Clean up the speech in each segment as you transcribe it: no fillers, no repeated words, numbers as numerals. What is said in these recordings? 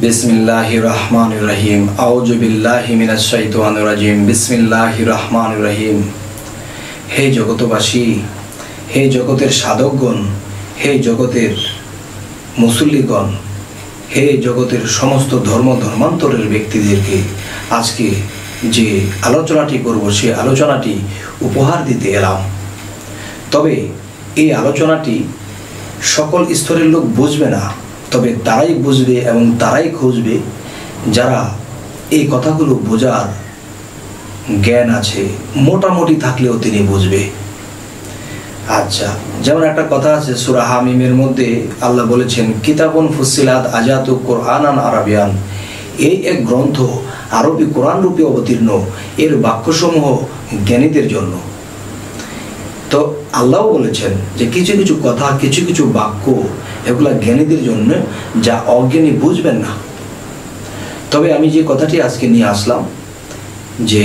बिस्मिल्लाहिर्रहमानिर्रहीम औजु बिल्लाहि मिनश शैतानिर रजीम बिस्मिल्लाहिर्रहमानिर्रहीम। हे जगतवासी, हे जगतेर साधकगण, हे जगतेर मुसल्लिगण, हे जगतेर समस्त धर्म धर्मान्तरेर व्यक्तिदेरके आजके जे आलोचनाटी करब सेई आलोचनाटी उपहार दिते एलाम। तबे एई आलोचनाटी सकल स्तरेर लोक बुझबे ना, तबे ताराई बुझबे एवं ताराई खुजबे যারা এই কথাগুলো বোঝার জ্ঞান আছে, মোটামুটি থাকলেও তিনি বুঝবে। আচ্ছা, যেমন একটা কথা আছে সূরা হামিমের মধ্যে আল্লাহ বলেছেন কিতাবুন ফুসিলাত আজাতু কুরআনান আরাবিয়ান, এই এক গ্রন্থ আরবি কোরআন রূপে অবতীর্ণ, এর বাক্যসমূহ জ্ঞানীদের জন্য। তো আল্লাহ বলেছেন যে কিছু কিছু কথা, কিছু কিছু বাক্য এগুলা জ্ঞানীদের জন্য, যা অজ্ঞানী বুঝবেন না। তবে আমি যে কথাটি আজকে নিয়ে আসলাম যে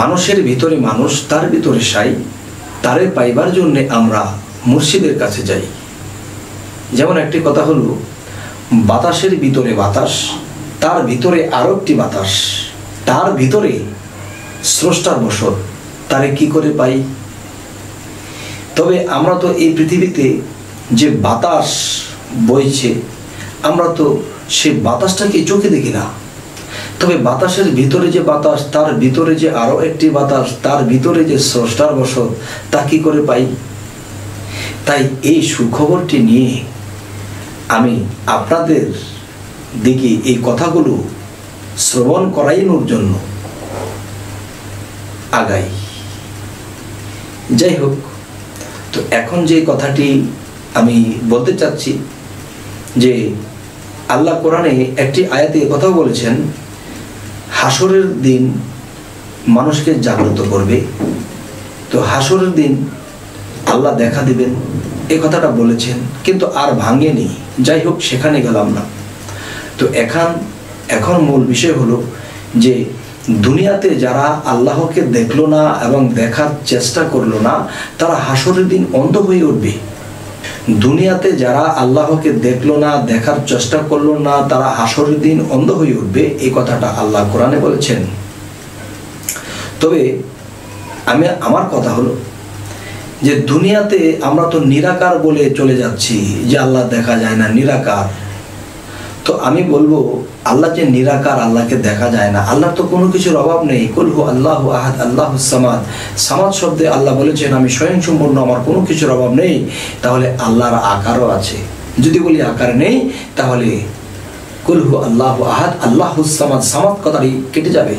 মানুষের ভিতরে মানুষ, তার ভিতরে সাই, তারে পাইবার জন্য আমরা মুর্শিদের কাছে যাই। যেমন একটি কথা হলো বাতাসের ভিতরে বাতাস, তার ভিতরে আরও একটি বাতাস, তার ভিতরে স্রষ্টার বসত, তারে কি করে পাই? তবে আমরা তো এই পৃথিবীতে যে বাতাস বইছে আমরা তো সেই বাতাসটাকে চোখে দেখি না, তবে বাতাসের ভিতরে যে বাতাস, তার ভিতরে যে আরও একটি বাতাস, তার ভিতরে যে স্রষ্টার বসত, তা কি করে পাই? তাই এই সুখবরটি নিয়ে আমি আপনাদের দিকে এই কথাগুলো শ্রবণ করাইনোর জন্য আগাই। যাই হোক, তো এখন যে কথাটি আমি বলতে চাচ্ছি যে আল্লাহ কোরআনে একটি আয়াতে কথাও বলেছেন হাসরের দিন মানুষকে জাগ্রত করবে। তো হাসরের দিন আল্লাহ দেখা দিবেন এই কথাটা বলেছেন, কিন্তু আর ভাঙেনি। যাই হোক, সেখানে গেলাম না। তো এখন মূল বিষয় হলো যে দুনিয়াতে যারা আল্লাহকে দেখলো না এবং দেখার চেষ্টা করলো না, তারা হাসরের দিন অন্ধ হয়ে উঠবে। দুনিয়াতে যারা আল্লাহকে দেখলো না, দেখার চেষ্টা করলো না, তারা হাসরের দিন অন্ধ হয়ে উঠবে, এই কথাটা আল্লাহ কোরআনে বলেছেন। তবে আমার কথা হলো যে দুনিয়াতে আমরা তো নিরাকার বলে চলে যাচ্ছি যে আল্লাহ দেখা যায় না, নিরাকার। তো আমি বলবো আল্লাহ যে নিরাকার, আল্লাহকে দেখা যায় না, আল্লাহর তো কোনো কিছুর অভাব নেই। কুল হু আল্লাহু আহাদ আল্লাহুস সামাদ, সামাদ শব্দে আল্লাহ বলেছেন আমি স্বয়ংসম্পূর্ণ, আমার কোনো কিছুর অভাব নেই। তাহলে আল্লাহর আকারও আছে। যদি বলি আকার নেই, তাহলে কুল হু আল্লাহু আহাদ আল্লাহুস সামাদ, সামাদ কথাটি কেটে যাবে।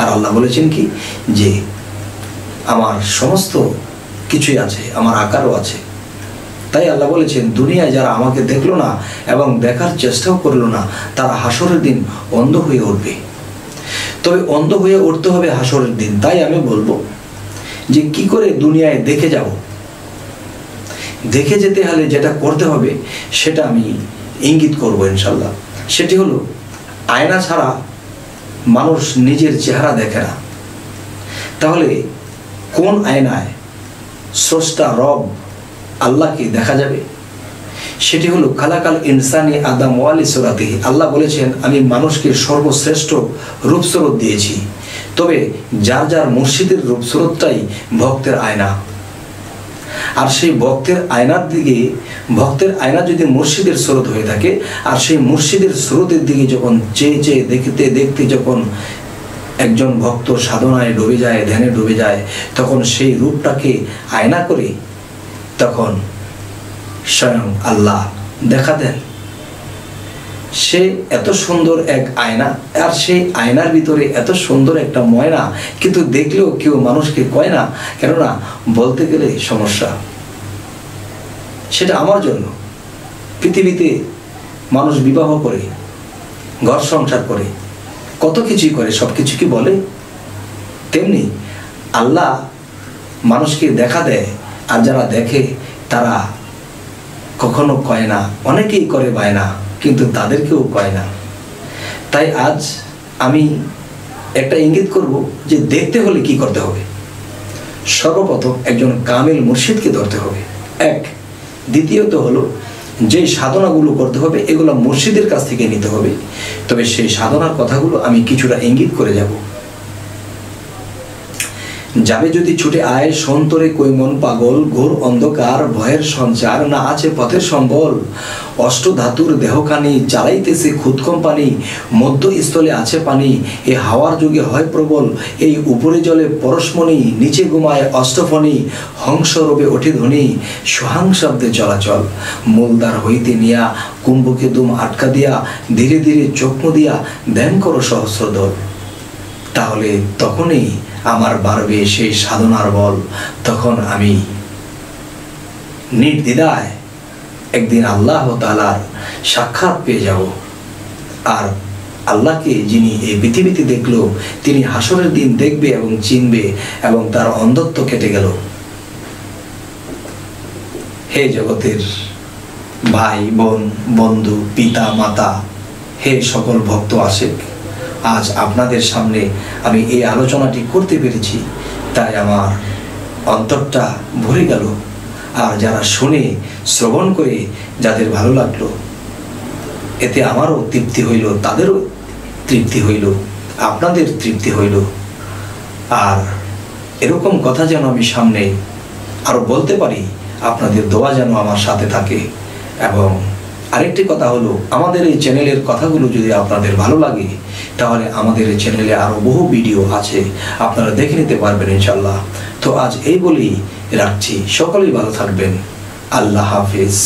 আর আল্লাহ বলেছেন কি যে আমার সমস্ত কিছুই আছে, আমার আকারও আছে। তাই আল্লাহ বলেছেন দুনিয়ায় যারা আমাকে দেখলো না এবং দেখার চেষ্টাও করলো না, তারা হাসরের দিন অন্ধ হয়ে উঠবে। তবে অন্ধ হয়ে উঠতে হবে হাসরের দিন। তাই আমি বলবো যে কি করে দুনিয়ায় দেখে যাব, দেখে যেতে হলে যেটা করতে হবে সেটা আমি ইঙ্গিত করবো ইনশাল্লাহ। সেটি হলো আয়না ছাড়া মানুষ নিজের চেহারা দেখে না। তাহলে কোন আয়নায় স্রষ্টা রব আল্লাহকে দেখা যাবে? সেটি হলো খালাকাল ইনসানি আদম ওয়ালি সুরাতিহি, আল্লাহ বলেছেন আমি মানুষকে সর্বশ্রেষ্ঠ রূপস্বরূপ দিয়েছি। তবে যার যার মুর্শিদের রূপস্বরূপটাই ভক্তের আয়না। আর সেই ভক্তের আয়নার দিকে, ভক্তের আয়না যদি মুর্শিদের স্রোত হয়ে থাকে, আর সেই মুর্শিদের স্রোতের দিকে যখন চেয়ে চেয়ে দেখতে দেখতে যখন একজন ভক্ত সাধনায় ডুবে যায়, ধ্যানে ডুবে যায়, তখন সেই রূপটাকে আয়না করে তখন স্বয়ং আল্লাহ দেখা দেন। সে এত সুন্দর এক আয়না, আর সেই আয়নার ভিতরে এত সুন্দর একটা ময়না, কিন্তু দেখলেও কেউ মানুষকে কয় না, কেননা বলতে গেলে সমস্যা। সেটা আমার জন্য পৃথিবীতে মানুষ বিবাহ করে, ঘর সংসার করে, কত কিছুই করে, সব কিছু কি বলে? তেমনি আল্লাহ মানুষকে দেখা দেয়, আর যারা দেখে তারা কখনো কয় না, অনেকেই করে বায়না, কিন্তু তাদেরকেও কয় না। তাই আজ আমি একটা ইঙ্গিত করব যে দেখতে হলে কি করতে হবে। সর্বপ্রথম একজন কামেল মুর্শিদকে ধরতে হবে, এক। দ্বিতীয়ত হলো যে সাধনাগুলো করতে হবে এগুলো মুর্শিদের কাছ থেকে নিতে হবে। তবে সেই সাধনার কথাগুলো আমি কিছুটা ইঙ্গিত করে যাব। যাবে যদি ছুটে আয় সন্তরে কই মন পাগল, ঘোর অন্ধকার ভয়ের সঞ্চার, না আছে পথের সম্বল, অষ্ট ধাতুর দেহখানি চালাইতেছে খুদ কোম্পানি, মধ্য স্থলে আছে পানি, এ হাওয়ার যুগে হয় প্রবল, এই উপরে জলে পরশমণি, নিচে ঘুমায় অষ্টফণি, হংস রবে ওঠে ধ্বনি, সোহাং শব্দে চলাচল, মূলদার হইতে নিয়া কুম্ভকে দুম আটকা দিয়া, ধীরে ধীরে চকমু দিয়া ধ্যান করো সহস্রদল। তাহলে তখনই আমার বাড়বে সেই সাধনার বল, তখন আমি নির্দ্বিধায় একদিন আল্লাহ তাআলার সাক্ষাৎ পেয়ে যাব। আর আল্লাহকে যিনি এই পৃথিবীতে দেখলো তিনি হাসরের দিন দেখবে এবং চিনবে এবং তার অন্ধত্ব কেটে গেল। হে জগতের ভাই বোন, বন্ধু, পিতা মাতা, হে সকল ভক্ত আশিক, আজ আপনাদের সামনে আমি এই আলোচনাটি করতে পেরেছি, তাই আমার অন্তরটা ভরে গেল। আর যারা শুনে শ্রবণ করে যাদের ভালো লাগলো, এতে আমারও তৃপ্তি হইল, তাদেরও তৃপ্তি হইল, আপনাদের তৃপ্তি হইল। আর এরকম কথা যেন আমি সামনে আরও বলতে পারি, আপনাদের দোয়া যেন আমার সাথে থাকে। এবং আরেকটি কথা হলো, আমাদের এই চ্যানেলের কথাগুলো যদি আপনাদের ভালো লাগে তাহলে আমাদের এই চ্যানেলে আরও বহু ভিডিও আছে, আপনারা দেখে নিতে পারবেন ইনশাল্লাহ। তো আজ এই বলেই রাখছি, সকলেই ভালো থাকবেন, আল্লাহ হাফিজ।